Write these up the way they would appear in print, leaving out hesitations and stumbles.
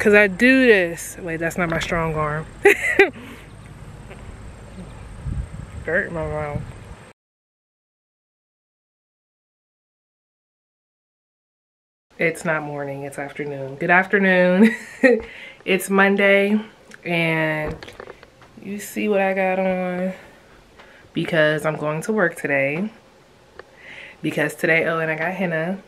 Because I do this. Wait, that's not my strong arm. Hurt my mouth. It's not morning, it's afternoon. Good afternoon. It's Monday and you see what I got on because I'm going to work today. Because today, oh, and I got henna.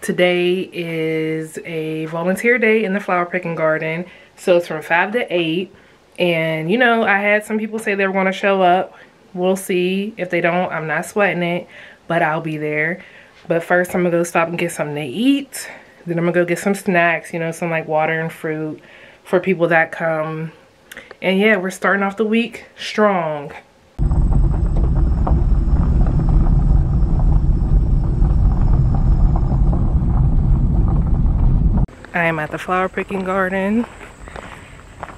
Today is a volunteer day in the flower picking garden. So it's from 5 to 8. And you know, I had some people say they were gonna show up. We'll see. If they don't, I'm not sweating it, but I'll be there. But first I'm gonna go stop and get something to eat. Then I'm gonna go get some snacks, you know, some like water and fruit for people that come. And yeah, we're starting off the week strong. I am at the flower picking garden.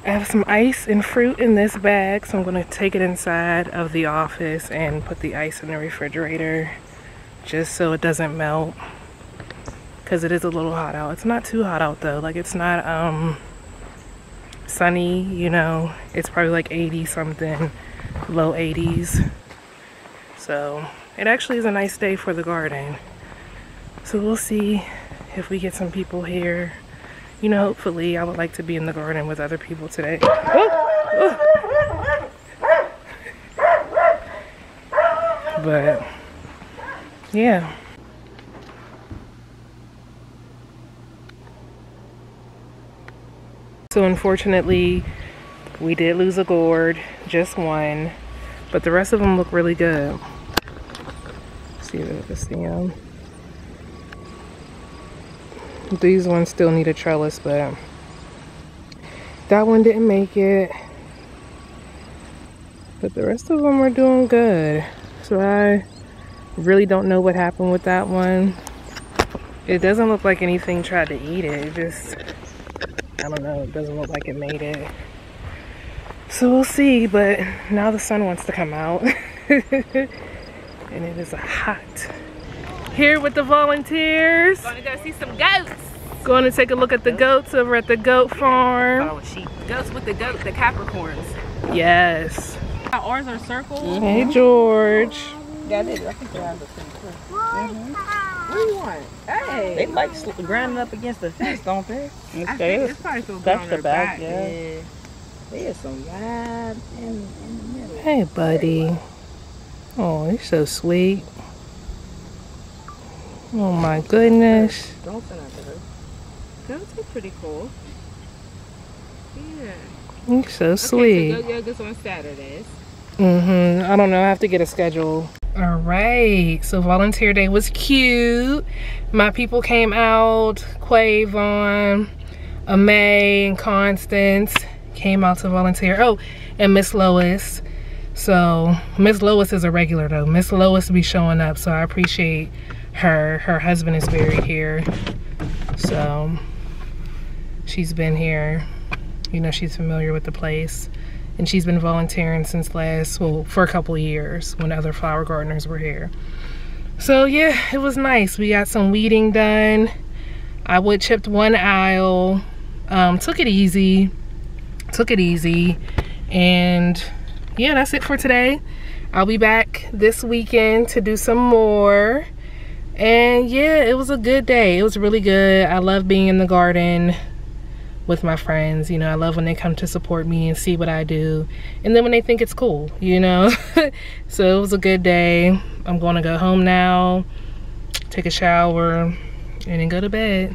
I have some ice and fruit in this bag, so I'm gonna take it inside of the office and put the ice in the refrigerator just so it doesn't melt, because it is a little hot out. It's not too hot out though, like it's not sunny, you know. It's probably like 80 something, low 80s. So it actually is a nice day for the garden. So we'll see if we get some people here. You know, hopefully, I would like to be in the garden with other people today. Oh, oh. But, yeah. So, unfortunately, we did lose a gourd, just one, but the rest of them look really good. Let's see if I can see them. These ones still need a trellis, but that one didn't make it. But the rest of them are doing good. So I really don't know what happened with that one. It doesn't look like anything tried to eat it. It just, I don't know, it doesn't look like it made it. So we'll see, but now the sun wants to come out. And it is hot. Here with the volunteers. Going to go see some goats. Going to take a look at the goats over at the goat farm. Oh, sheep. Goats with the goats, the Capricorns. Yes. Ours are circles. Mm-hmm. Hey, George. Yeah, they do. I think they're out of the fence. What do you want? Hey. They like grinding up against the fence, don't they? Okay. I think it's probably still going on their back. Yeah. There's some live in the middle. Hey, buddy. Oh, you're so sweet. Oh my goodness. Don't send out to her. Goats are pretty cool. Yeah. You're so sweet. So go yoga's on Saturdays. I don't know. I have to get a schedule. All right. So volunteer day was cute. My people came out. Quavon, Amay, and Constance came out to volunteer. Oh, and Miss Lois. So Miss Lois is a regular though. Miss Lois will be showing up. So I appreciate her husband is buried here, so she's been here, you know, she's familiar with the place, and she's been volunteering since for a couple years when other flower gardeners were here. So yeah, it was nice. We got some weeding done. I wood chipped one aisle, took it easy, and yeah, that's it for today. I'll be back this weekend to do some more. And yeah, it was a good day. It was really good. I love being in the garden with my friends. You know, I love when they come to support me and see what I do. And then when they think it's cool, you know. So it was a good day. I'm going to go home now, take a shower, and then go to bed.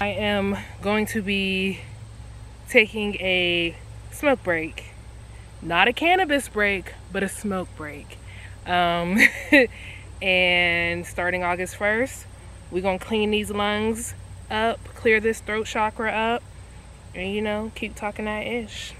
I am going to be taking a smoke break. Not a cannabis break, but a smoke break. And starting August 1st, we're gonna clean these lungs up, clear this throat chakra up, and you know, keep talking that ish.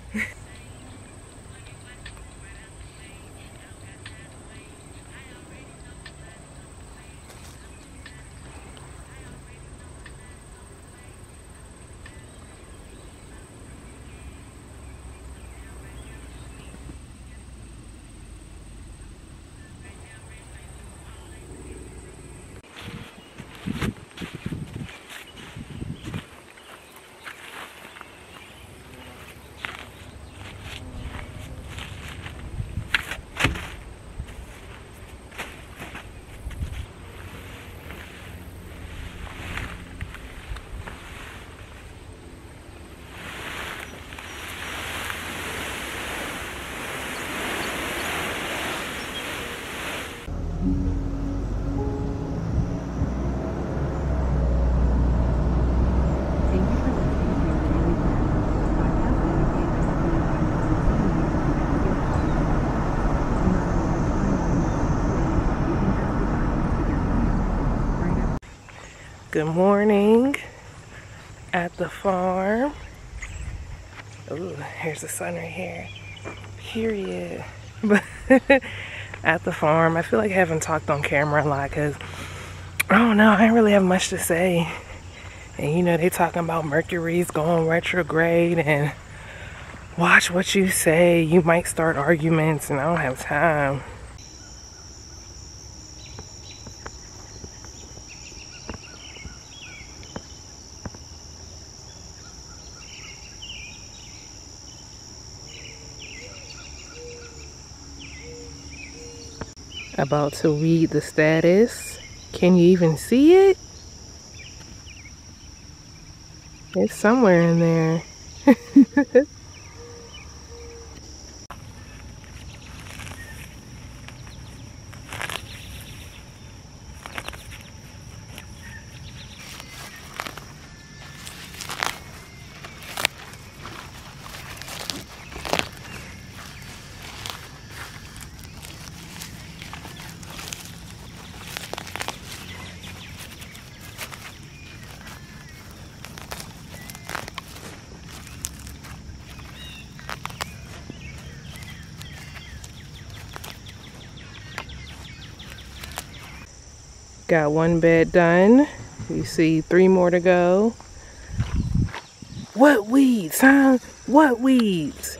Good morning at the farm. Ooh, here's the sun right here. Period. But at the farm, I feel like I haven't talked on camera a lot because, oh no, I don't really have much to say. And you know, they talking about Mercury's going retrograde and watch what you say. You might start arguments and I don't have time. About to read the status. Can you even see it? It's somewhere in there. Got one bed done. You see 3 more to go. What weeds, huh? What weeds?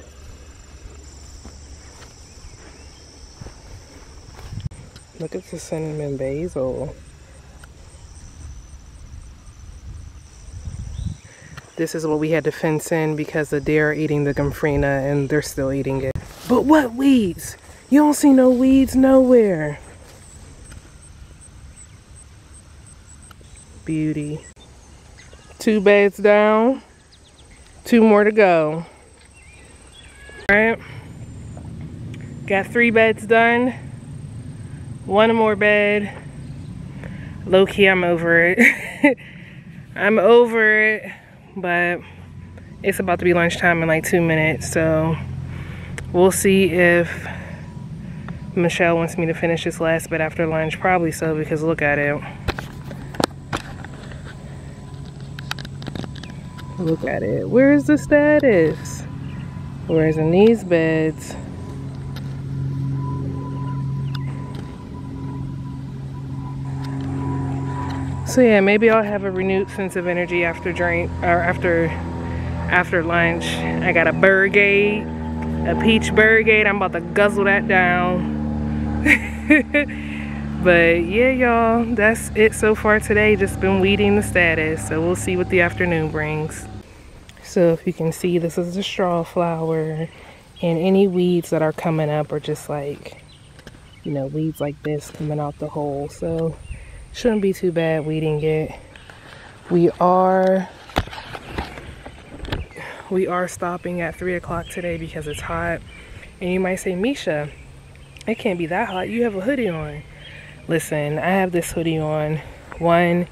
Look at the cinnamon basil. This is what we had to fence in because the deer are eating the gomphrena and they're still eating it. But what weeds? You don't see no weeds nowhere. Beauty. 2 beds down, 2 more to go. All right, got 3 beds done, 1 more bed. Low-key, I'm over it. I'm over it, but it's about to be lunchtime in like 2 minutes, so we'll see if Michelle wants me to finish this last bed after lunch. Probably so, because look at it. Look at it. Where is the status? Whereas in these beds, so yeah, maybe I'll have a renewed sense of energy after drink or after lunch. I got a Burgade, a peach Burgade. I'm about to guzzle that down. But yeah, y'all, that's it so far today. Just been weeding the status, so we'll see what the afternoon brings. So if you can see, this is the straw flower, and any weeds that are coming up are just like, you know, weeds like this coming out the hole. So shouldn't be too bad weeding it. We are stopping at 3 o'clock today because it's hot. And you might say, Misha, it can't be that hot. You have a hoodie on. Listen, I have this hoodie on. One,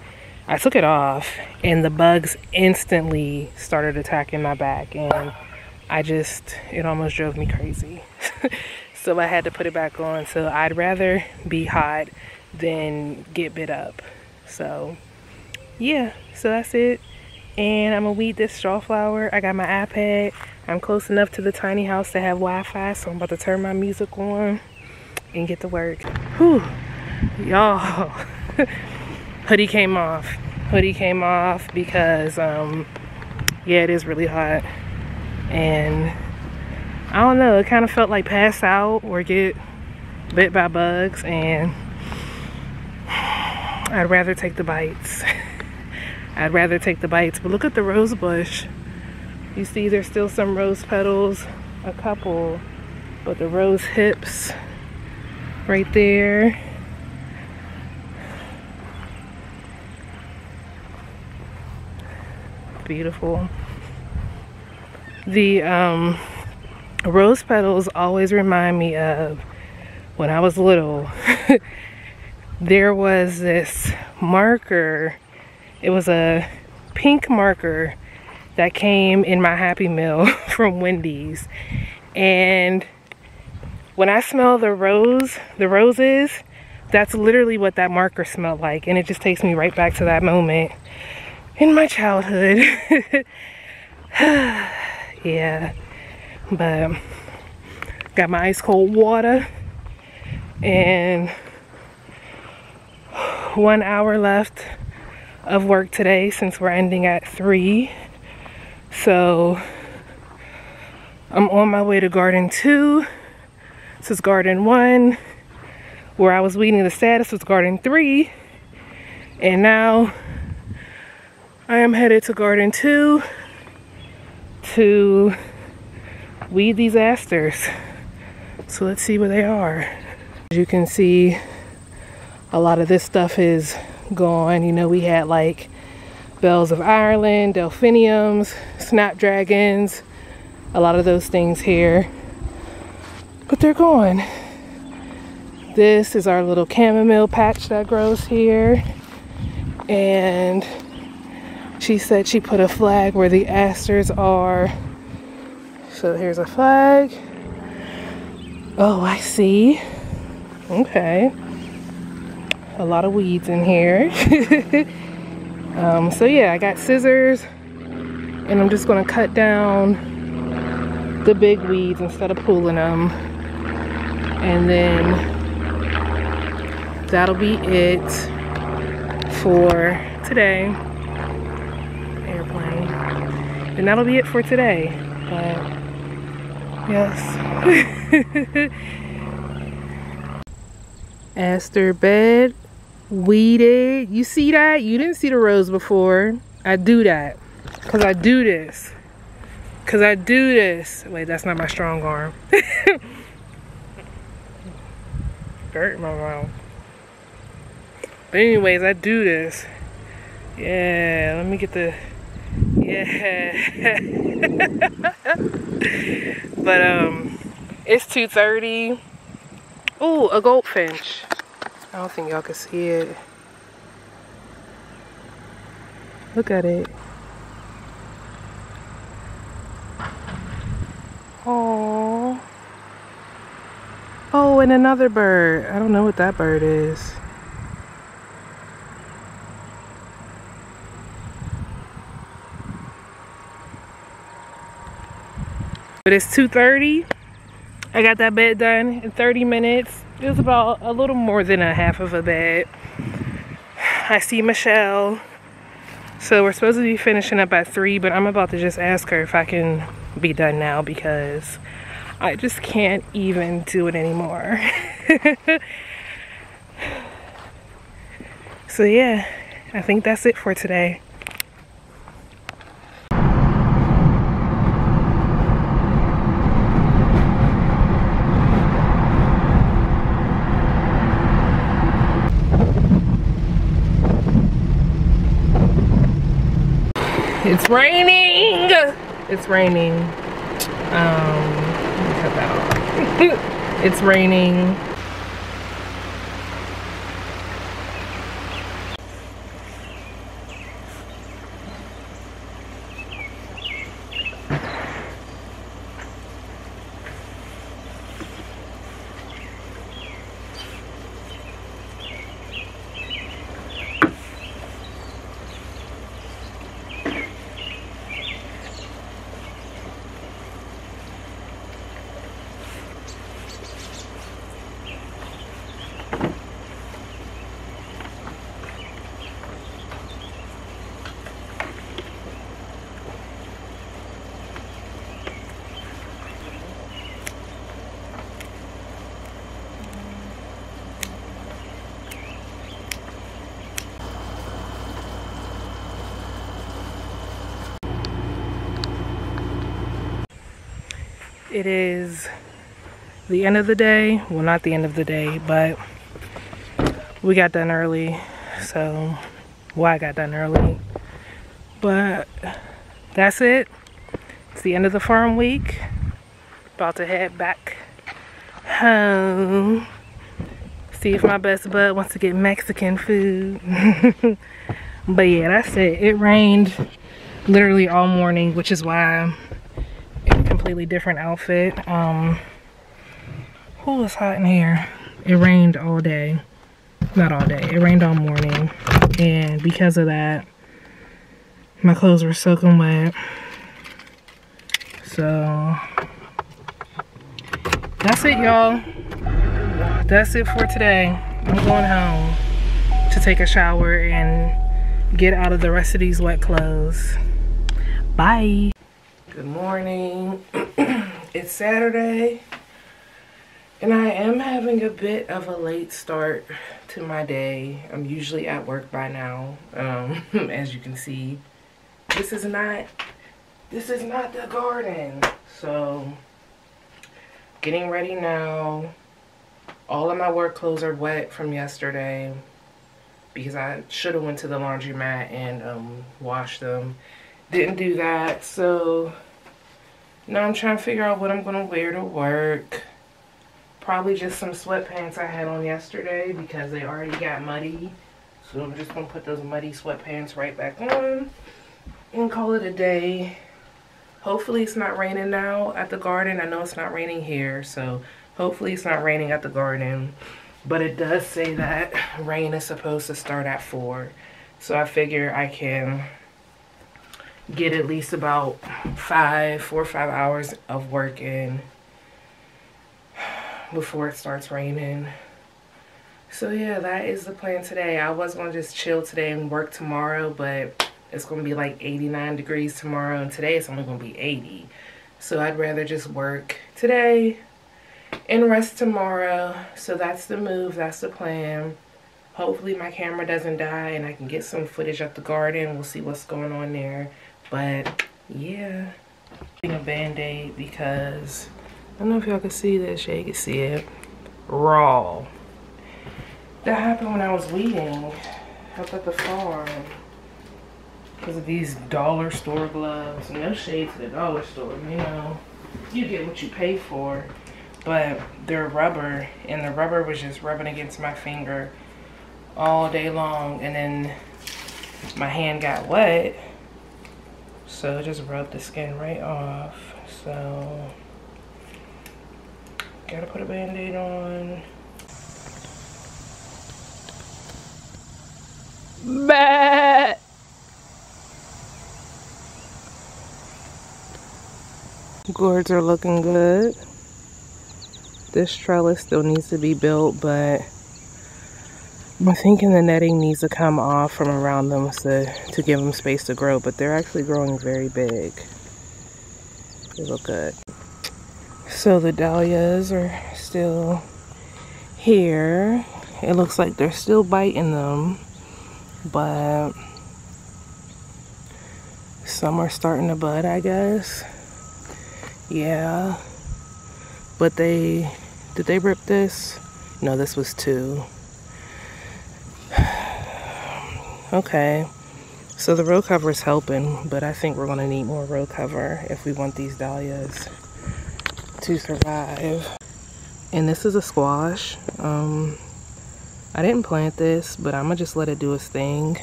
I took it off and the bugs instantly started attacking my back, and I just, it almost drove me crazy. So I had to put it back on. So I'd rather be hot than get bit up. So yeah, so that's it. And I'm gonna weed this straw flower. I got my iPad. I'm close enough to the tiny house to have Wi-Fi, so I'm about to turn my music on and get to work. Whew, y'all. Hoodie came off. Hoodie came off because yeah, it is really hot, and I don't know, it kind of felt like pass out or get bit by bugs, and I'd rather take the bites. I'd rather take the bites. But look at the rose bush. You see there's still some rose petals, a couple, but the rose hips right there. Beautiful. The rose petals always remind me of when I was little. There was this marker. It was a pink marker that came in my Happy Meal from Wendy's. And when I smell the rose, the roses, that's literally what that marker smelled like. And it just takes me right back to that moment in my childhood. Yeah. But got my ice cold water, and 1 hour left of work today since we're ending at 3. So I'm on my way to garden 2. This is garden 1. Where I was weeding the status was garden 3. And now I am headed to garden 2 to weed these asters. So let's see where they are. As you can see, a lot of this stuff is gone. You know, we had like Bells of Ireland, delphiniums, snapdragons, a lot of those things here, but they're gone. This is our little chamomile patch that grows here, and she said she put a flag where the asters are. So here's a flag. Oh, I see. Okay. A lot of weeds in here. So yeah, I got scissors and I'm just gonna cut down the big weeds instead of pulling them, and then that'll be it for today. Airplane. And that'll be it for today. But yes. Aster bed weeded. You see that? You didn't see the rose before. I do that because I do this, because I do this. Wait, that's not my strong arm. Dirt in my mouth. But anyways, I do this. Yeah, let me get the, yeah. But it's 2:30. Oh, a goldfinch. I don't think y'all can see it. Look at it. Oh. Oh, and another bird. I don't know what that bird is. But it's 2:30. I got that bed done in 30 minutes. It was about a little more than a half of a bed. I see Michelle. So we're supposed to be finishing up at 3, but I'm about to just ask her if I can be done now because I just can't even do it anymore. So yeah, I think that's it for today. It's raining! It's raining. Let me cut that off. It's raining. It is the end of the day. Well, not the end of the day, but we got done early. So, well, I got done early. But that's it. It's the end of the farm week. About to head back home. See if my best bud wants to get Mexican food. But yeah, that's it. It rained literally all morning, which is why I'm in a completely different outfit. Oh, it's hot in here. It rained all day. Not all day. It rained all morning. And because of that, my clothes were soaking wet. So that's it, y'all. That's it for today. I'm going home to take a shower and get out of the rest of these wet clothes. Bye. Good morning. It's Saturday, and I am having a bit of a late start to my day. I'm usually at work by now. As you can see, this is not the garden. So getting ready now. All of my work clothes are wet from yesterday because I should have went to the laundromat and washed them. Didn't do that, so now I'm trying to figure out what I'm gonna wear to work. Probably just some sweatpants I had on yesterday because they already got muddy. So I'm just gonna put those muddy sweatpants right back on and call it a day. Hopefully it's not raining now at the garden. I know it's not raining here, so hopefully it's not raining at the garden. But it does say that rain is supposed to start at 4. So I figure I can get at least about 4 or 5 hours of work in before it starts raining. So yeah, that is the plan today. I was gonna just chill today and work tomorrow, but it's gonna be like 89 degrees tomorrow, and today it's only gonna be 80. So I'd rather just work today and rest tomorrow. So that's the move, that's the plan. Hopefully my camera doesn't die and I can get some footage of the garden. We'll see what's going on there. But yeah, I'm putting a band-aid because I don't know if y'all can see this. Yeah, you can see it raw. That happened when I was weeding up at the farm because of these dollar store gloves. No shade to the dollar store, you know, you get what you pay for. But they're rubber, and the rubber was just rubbing against my finger all day long, and then my hand got wet, so it just rubbed the skin right off. So gotta put a band-aid on. Bah! Gourds are looking good. This trellis still needs to be built, but I'm thinking the netting needs to come off from around them to give them space to grow, but they're actually growing very big. They look good. So the dahlias are still here. It looks like they're still biting them, but some are starting to bud, I guess. Yeah. But did they rip this? No, this was 2. Okay, so the row cover is helping, but I think we're gonna need more row cover if we want these dahlias to survive. And this is a squash. I didn't plant this, but I'm gonna just let it do its thing.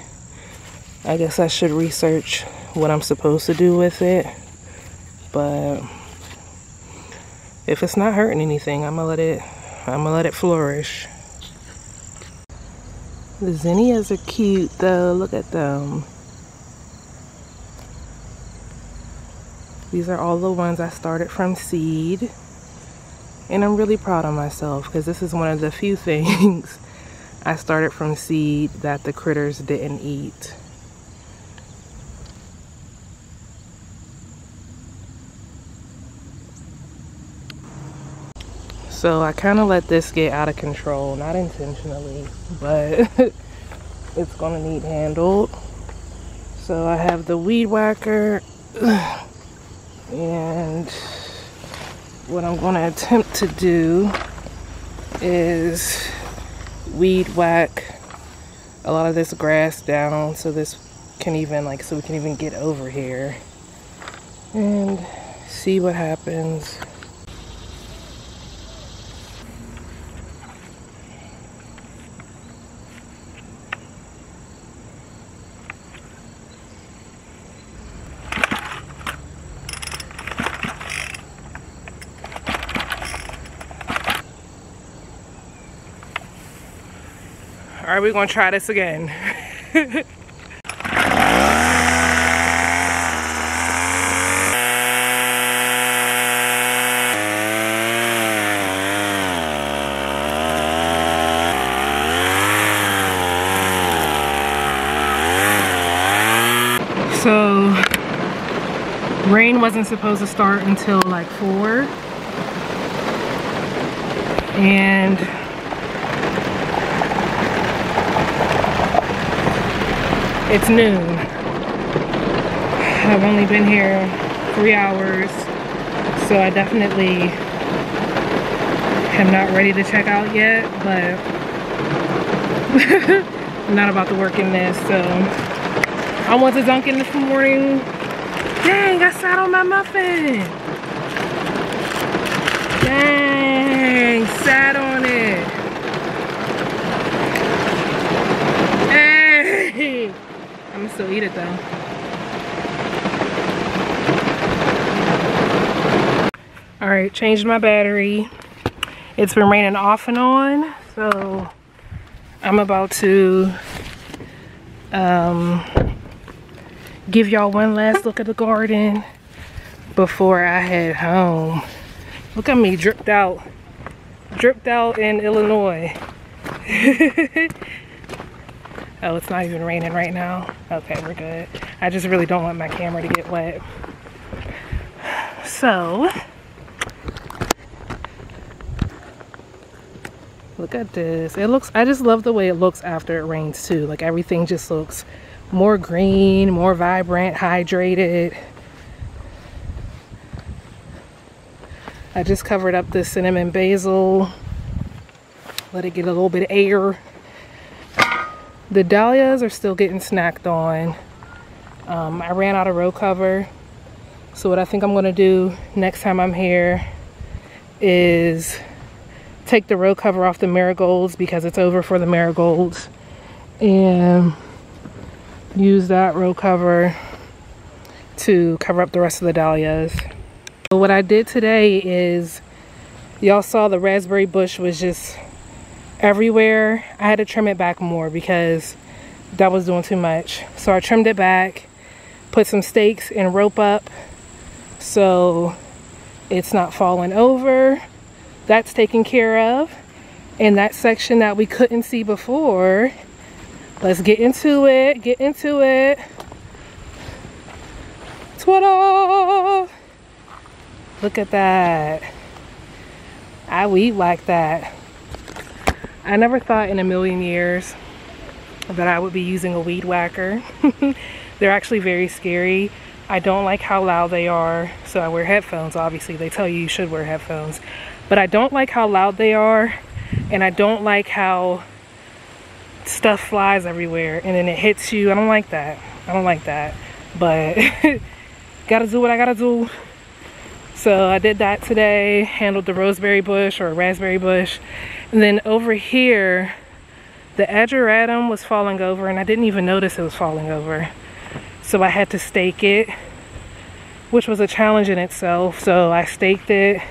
I guess I should research what I'm supposed to do with it, but if it's not hurting anything, I'm gonna let it flourish. The zinnias are cute though, look at them. These are all the ones I started from seed. And I'm really proud of myself because this is one of the few things I started from seed that the critters didn't eat. So I kind of let this get out of control, not intentionally, but it's gonna need handled. So I have the weed whacker and what I'm going to attempt to do is weed whack a lot of this grass down so this can even so we can even get over here and see what happens. All right, we're gonna try this again. So, rain wasn't supposed to start until like 4. And it's noon. I've only been here 3 hours, so I definitely am not ready to check out yet, but I'm not about to work in this, so I went to Dunkin' this morning. Dang, I sat on my muffin. Dang, sat on it. Hey! I'm gonna still eat it though. Alright, changed my battery. It's been raining off and on, so I'm about to give y'all one last look at the garden before I head home. Look at me, dripped out. Dripped out in Illinois. Oh, it's not even raining right now. Okay, we're good. I just really don't want my camera to get wet. So, look at this. It looks, I just love the way it looks after it rains too. Like everything just looks more green, more vibrant, hydrated. I just covered up the cinnamon basil. Let it get a little bit of air. The dahlias are still getting snacked on. I ran out of row cover. So what I think I'm gonna do next time I'm here is take the row cover off the marigolds because it's over for the marigolds, and use that row cover to cover up the rest of the dahlias. So what I did today is, y'all saw the raspberry bush was just everywhere. I had to trim it back more because that was doing too much. So I trimmed it back, put some stakes and rope up so it's not falling over. That's taken care of. And that section that we couldn't see before, let's get into it, get into it. Ta-da! Look at that. I weed like that. I never thought in a million years that I would be using a weed whacker. They're actually very scary. I don't like how loud they are, so I wear headphones. Obviously, they tell you should wear headphones. But I don't like how loud they are, and I don't like how stuff flies everywhere and then it hits you. I don't like that. I don't like that. But gotta do what I gotta do. So I did that today, handled the roseberry bush or raspberry bush. And then over here, the ageratum was falling over and I didn't even notice it was falling over. So I had to stake it, which was a challenge in itself. So I staked it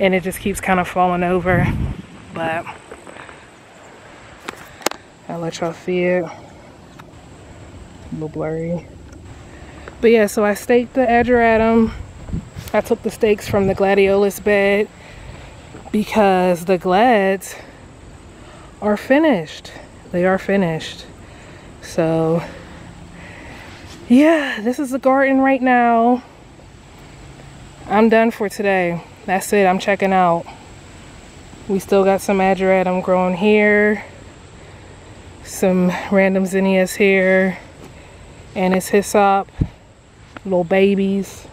and it just keeps kind of falling over. But I'll let y'all see it. A little blurry. But yeah, so I staked the ageratum. I took the stakes from the gladiolus bed because the glads are finished. They are finished. So yeah, this is the garden right now. I'm done for today. That's it, I'm checking out. We still got some ageratum growing here, some random zinnias here, and it's hyssop, little babies.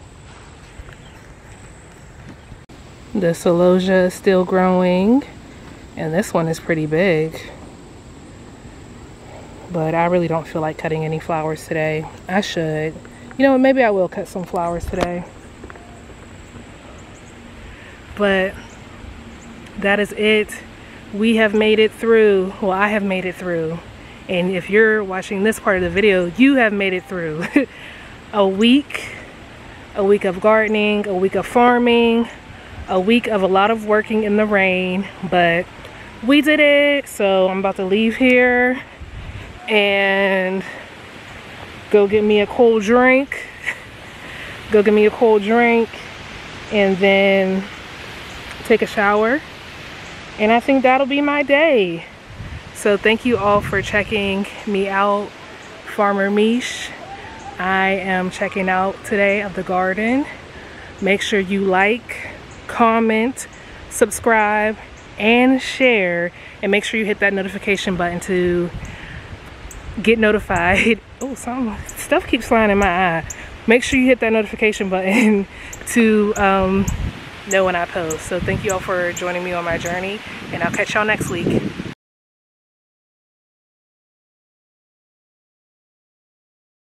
The celosia is still growing, and this one is pretty big. But I really don't feel like cutting any flowers today. I should. You know, maybe I will cut some flowers today. But that is it. We have made it through. Well, I have made it through. And if you're watching this part of the video, you have made it through. A week of gardening, a week of farming, a week of a lot of working in the rain, but we did it. So I'm about to leave here and go get me a cold drink. Go get me a cold drink and then take a shower. And I think that'll be my day. So thank you all for checking me out, Farmer Meesh. I am checking out today of the garden. Make sure you like, comment, subscribe, and share. And make sure you hit that notification button to get notified. Oh, some stuff keeps flying in my eye. Make sure you hit that notification button to know when I post. So thank you all for joining me on my journey, and I'll catch y'all next week.